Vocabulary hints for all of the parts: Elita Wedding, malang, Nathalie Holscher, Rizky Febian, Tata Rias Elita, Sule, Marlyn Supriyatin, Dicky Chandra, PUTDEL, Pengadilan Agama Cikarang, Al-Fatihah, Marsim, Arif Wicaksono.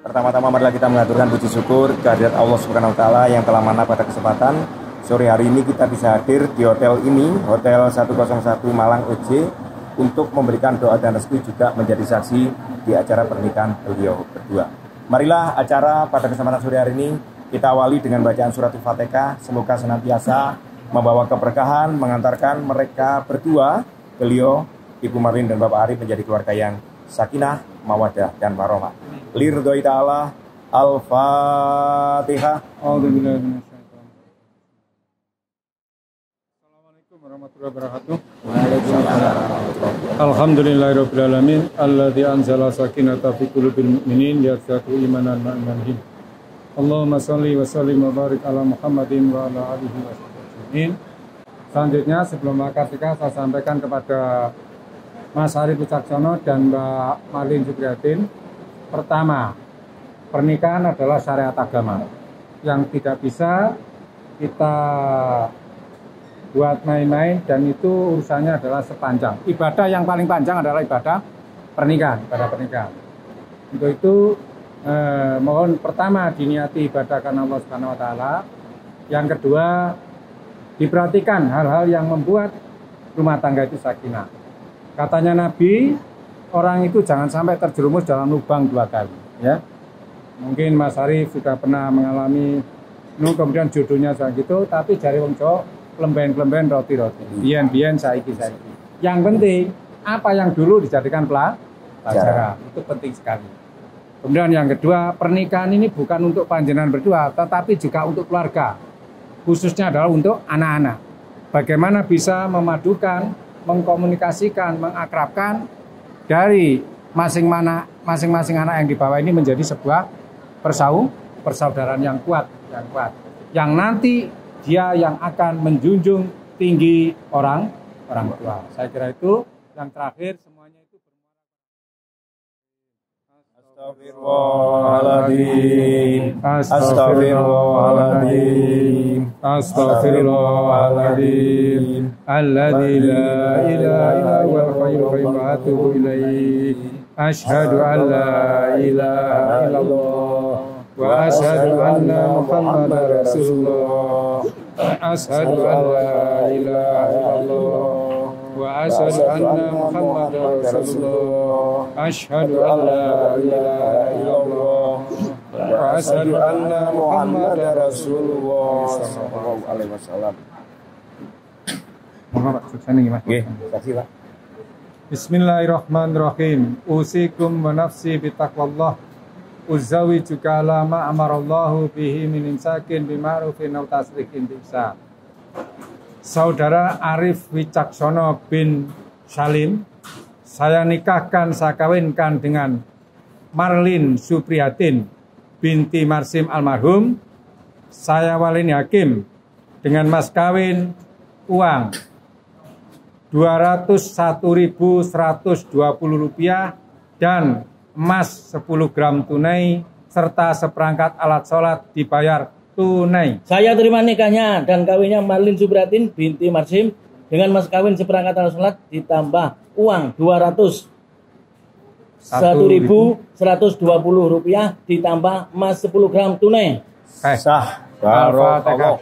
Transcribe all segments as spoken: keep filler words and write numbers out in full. Pertama-tama marilah kita mengaturkan puji syukur kehadirat Allah Subhanahu wa taala yang telah mana pada kesempatan sore hari ini kita bisa hadir di hotel ini, Hotel seratus satu Malang O J, untuk memberikan doa dan restu juga menjadi saksi di acara pernikahan beliau berdua. Marilah acara pada kesempatan sore hari ini kita awali dengan bacaan surat Al-Fatihah, semoga senantiasa membawa keberkahan, mengantarkan mereka berdua, beliau Ibu Marlyn dan Bapak Arif, menjadi keluarga yang sakinah, mawadah dan warahmah. Lirdoi ta'ala. Al-Fatihah. Assalamualaikum warahmatullahi wabarakatuh. Alhamdulillahirabbil alamin alladzi anzala sakinata fi qulubil mu'minin liyazdaku imanan ma'amanhim. Allahumma shalli wa sallim wa barik ala Muhammadin wa ala alihi wa sahbihi. Selanjutnya sebelum akad nikah saya sampaikan kepada Mas Arif Wicaksono dan Mbak Marlyn Supriyatin. Pertama, pernikahan adalah syariat agama yang tidak bisa kita buat main-main, dan itu urusannya adalah sepanjang. Ibadah yang paling panjang adalah ibadah pernikahan. Ibadah pernikahan. Untuk itu eh, mohon pertama diniati ibadah karena Allah Subhanahu wa taala. Yang kedua, diperhatikan hal-hal yang membuat rumah tangga itu sakinah. Katanya Nabi, orang itu jangan sampai terjerumus dalam lubang dua kali, ya. Mungkin Mas Arif sudah pernah mengalami, nu kemudian jodohnya saya gitu, tapi jari wong cowok kelemben-kelemben roti-roti. Biyen-biyen saiki-saiki. Yang penting apa yang dulu dijadikan pelajaran, itu penting sekali. Kemudian yang kedua, pernikahan ini bukan untuk panjenengan berdua, tetapi juga untuk keluarga. Khususnya adalah untuk anak-anak. Bagaimana bisa memadukan, mengkomunikasikan, mengakrabkan dari masing-masing anak yang dibawa ini menjadi sebuah persau, persaudaraan yang kuat, yang kuat, yang nanti dia yang akan menjunjung tinggi orang orang tua. Saya kira itu yang terakhir semuanya itu. Astagfirullahaladzim, astagfirullahaladzim, astagfirullahaladzim, alladzi la ilaha illa huwal hayyul qayyum. Asyhadu an la ilaha illallah wa asyhadu anna Muhammadar Rasulullah. Asyhadu an la ilaha illallah wa asyhadu anna Muhammadar Rasulullah. Asyhadu an la ilaha illallah wa asyhadu anna Muhammadar Rasulullah sallallahu alaihi wasallam. Mohon Pak sukses nggih, Mas. Nggih, kasih Pak. Bismillahirrahmanirrahim. Usikum wa nafsi bitaqwallah. Uzzawi juga lama amarallahu bihi min insakin bima'rufin aw tasrikin bisa. Saudara Arif Wicaksono bin Salim, saya nikahkan, saya kawinkan dengan Marlyn Supriyatin binti Marsim almarhum. Saya walin hakim dengan mas kawin uang dua ratus satu ribu seratus dua puluh rupiah dan emas sepuluh gram tunai serta seperangkat alat sholat dibayar tunai. Saya terima nikahnya dan kawinnya Marlyn Supriyatin binti Marsim dengan mas kawin seperangkat alat sholat ditambah uang dua ratus satu ribu seratus dua puluh rupiah ditambah emas sepuluh gram tunai. Sah. Barokallah.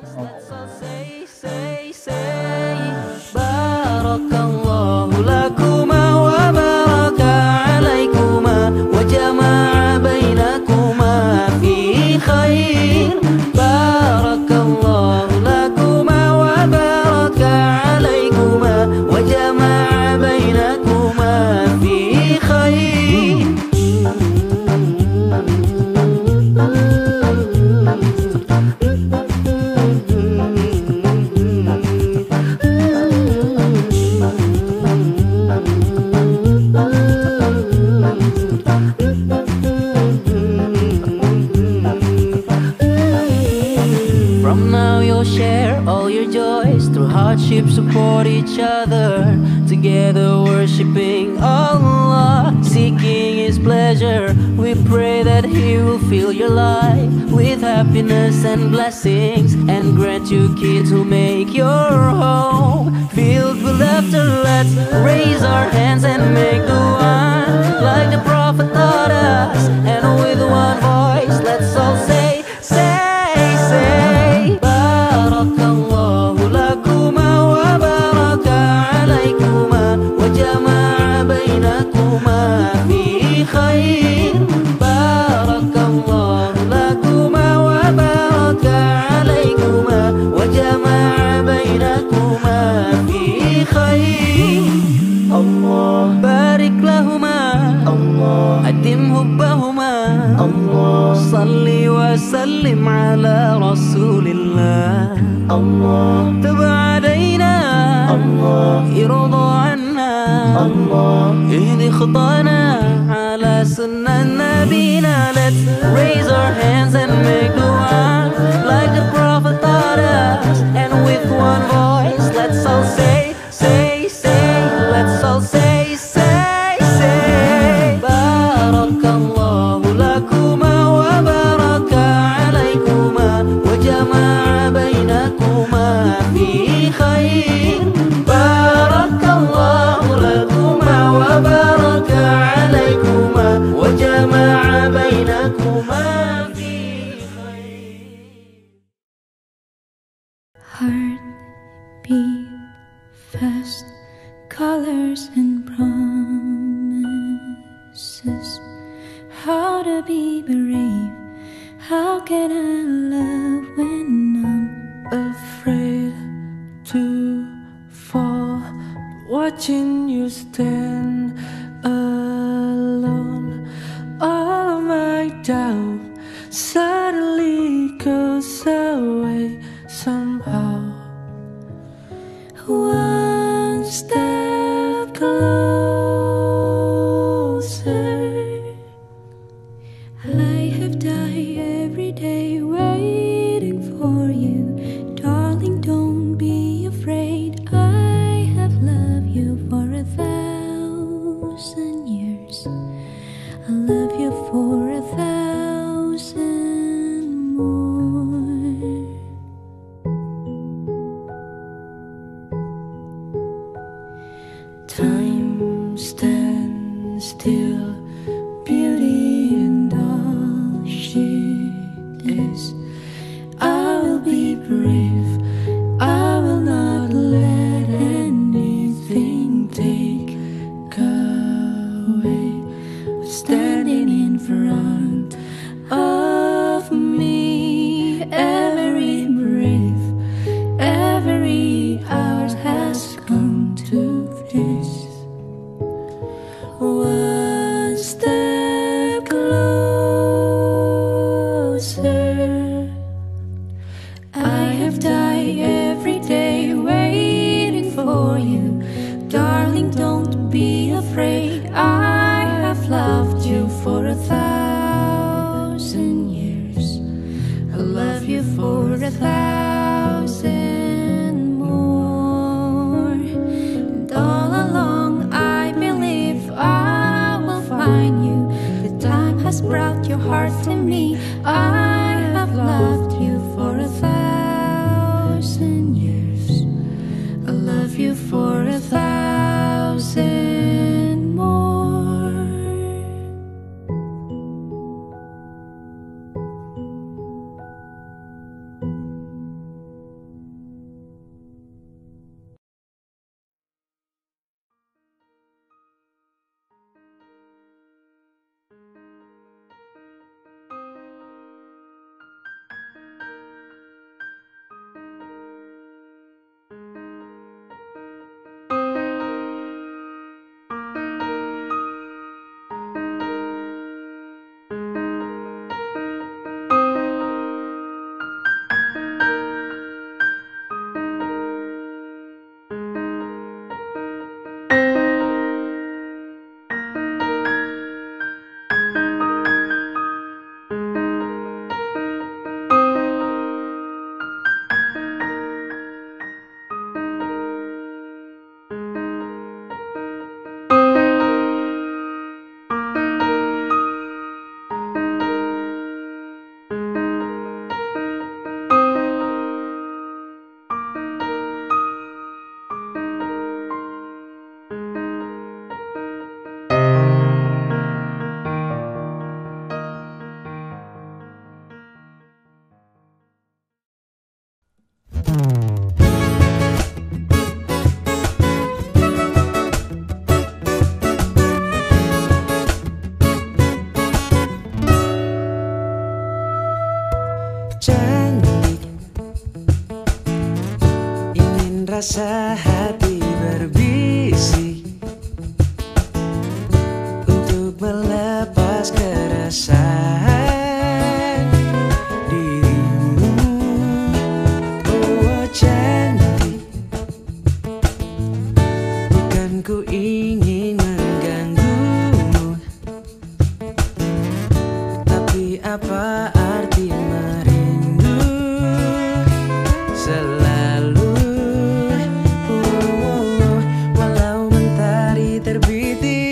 Barakallahu lakuma wa baraka alaikuma wa jama'a bainakuma fi khair. Barakallahu lakuma wa baraka alaikuma wa jama'a bainakuma fi khair. Share all your joys through hardship, support each other, together worshiping Allah, seeking His pleasure. We pray that He will fill your life with happiness and blessings, and grant you kids who make your home filled with laughter. Let's raise our hands and make dua like the Prophet taught us, and with one voice. Allahumma Allah salli wa sallim ala Rasulillah Allah tub alaina Allah irda anna Allah ihdi khatana ala sunnah nabina. Let's raise our hands and make dua like the Prophet taught us, and with one voice let's all say, say, say, let's all say, say, say Barakallahu lakuma wa baraka alaykuma wa jama'a bainakuma fi khair. Barakallahu lakuma wa baraka alaykuma wa jama'a bainakuma fi khair. Heartbeat fast, colors and promises, how to be brave, how can I love when I'm afraid to fall, watching you stand alone, all of my doubt suddenly goes away somehow. One step closer, I have died every day waiting for you. Darling, don't be afraid, I have loved you for a thousand years. I love you for a thousand. Time stands still, beauty and all she is. I will be brave, I will not let anything take away what's standing in front of me. Every breath, every hour has come to this. One step closer, I have died every day waiting for you. Darling, don't be afraid, I have loved you for a thousand years. I love you for a thousand more. And all along I believe I will find you. The time has brought your heart to me. I have loved you for a thousand years. I love you for a thousand more. Cantik, ingin rasa hati berbisik untuk melepas keras. perasaan dirimu, oh cantik. Bukan ku ingin mengganggumu, tapi apa arti merindu selalu, oh, oh, walau mentari terbit di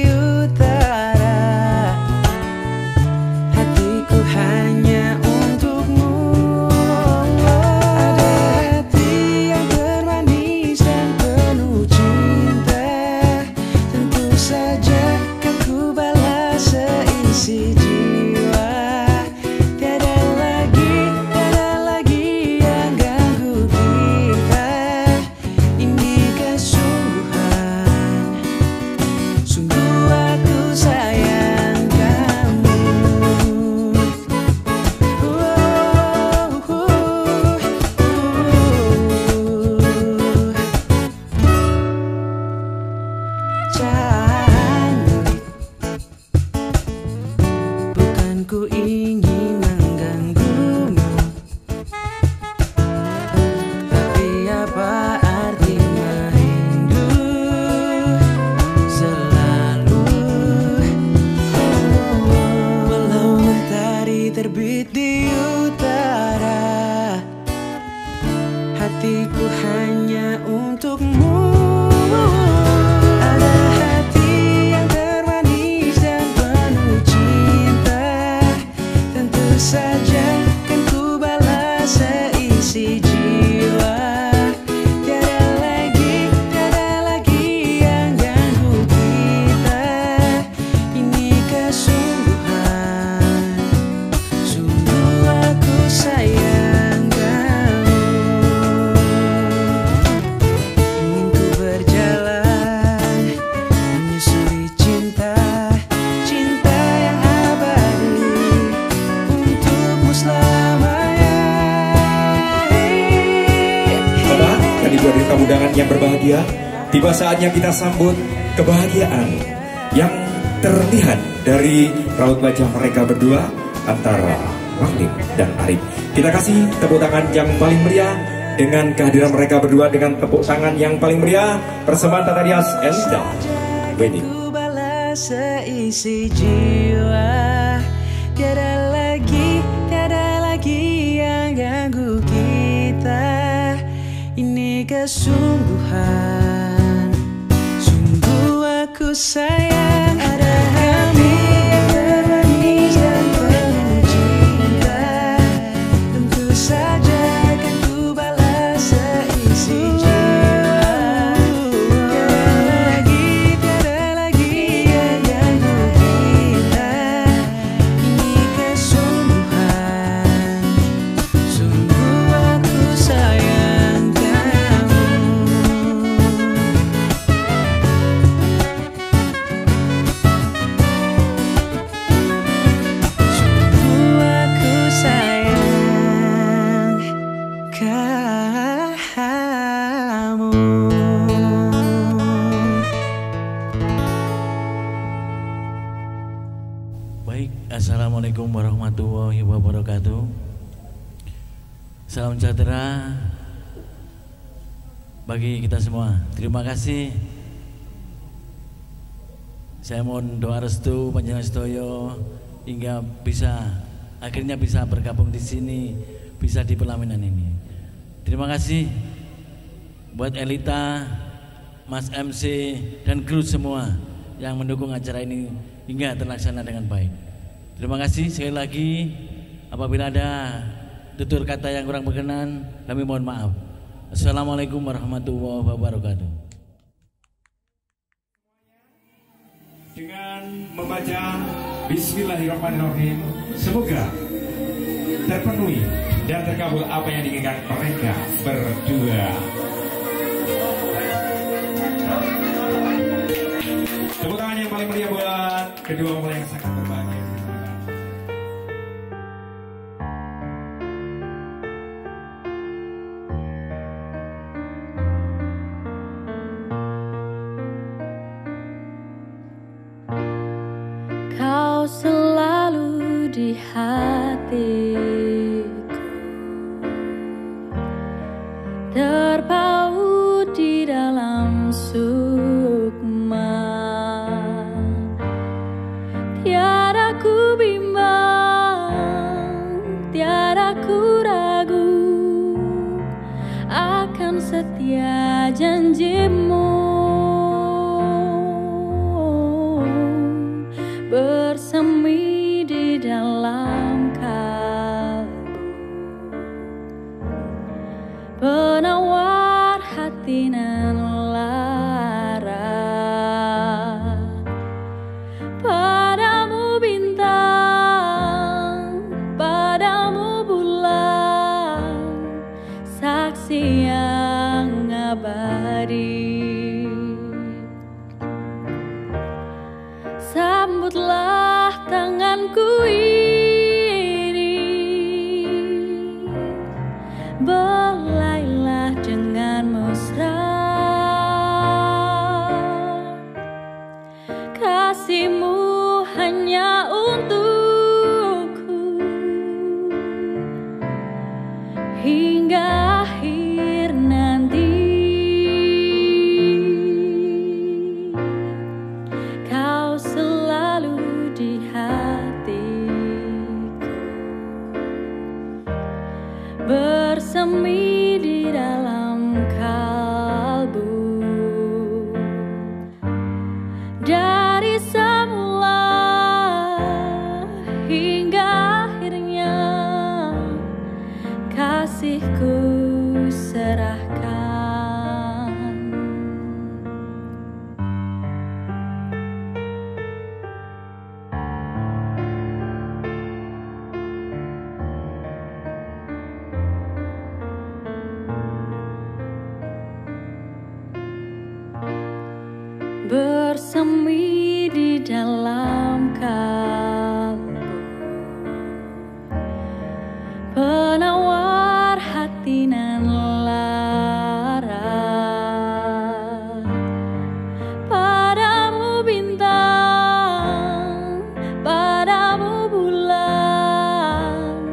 terbit di utara, hatiku hanya untukmu. Ada hati yang termanis dan penuh cinta, tentu saja kan ku balas seisi jiwa. Tiada lagi, tiada lagi yang ganggu kita. Ini kesungguhan berita undangan yang berbahagia. Tiba saatnya kita sambut kebahagiaan yang terlihat dari raut wajah mereka berdua, antara Marlyn dan Arif. Kita kasih tepuk tangan yang paling meriah dengan kehadiran mereka berdua, dengan tepuk tangan yang paling meriah. Persembahan Tata Rias Elita Wedding. Seisi jiwa, tiada lagi, tiada lagi yang ganggu kita. Ini kesungguhan, sungguh aku sayang. Ada kami yang termanis dan penuh cinta, tentu saja akan ku balas seisi jiwa. Tiada lagi, tiada lagi yang ganggu kita. Ini kesungguhan, sungguh aku sayang. Baik, assalamualaikum warahmatullahi wabarakatuh. Salam sejahtera bagi kita semua. Terima kasih. Saya mohon doa restu panjenengan sedaya hingga bisa akhirnya bisa bergabung di sini, bisa di pelaminan ini. Terima kasih buat Elita, Mas M C dan kru semua yang mendukung acara ini hingga terlaksana dengan baik. Terima kasih sekali lagi. Apabila ada tutur kata yang kurang berkenan, kami mohon maaf. Assalamualaikum warahmatullahi wabarakatuh. Dengan membaca Bismillahirrahmanirrahim, semoga terpenuhi dan terkabul apa yang diinginkan mereka berdua. Tepuk tangan yang paling meriah buat kedua mempelai yang sangat berbahagia. Selalu kami di dalam kalbu. Dari semula hingga akhirnya, kasihku serahkan. Bersemi di dalam kalbu, penawar hati nan lara. Padamu bintang, padamu bulan,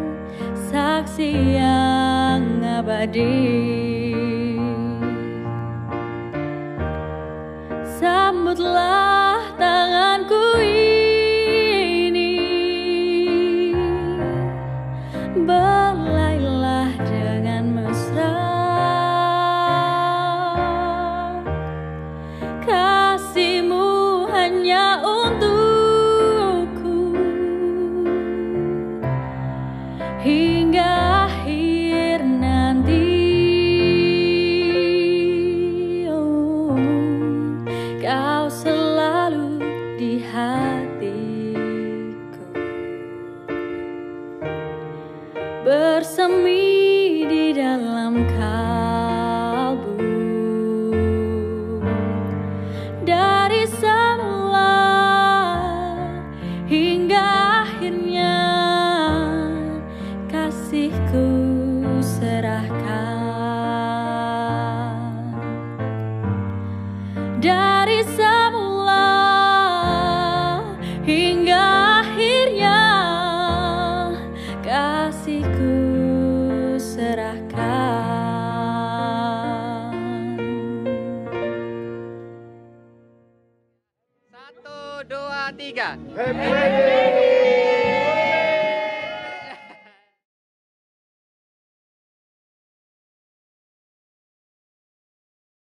saksi yang abadi. Sambutlah tanganku ini, belailah dengan mesra. Kasihmu hanya untukku hingga akhir nanti. Bersemi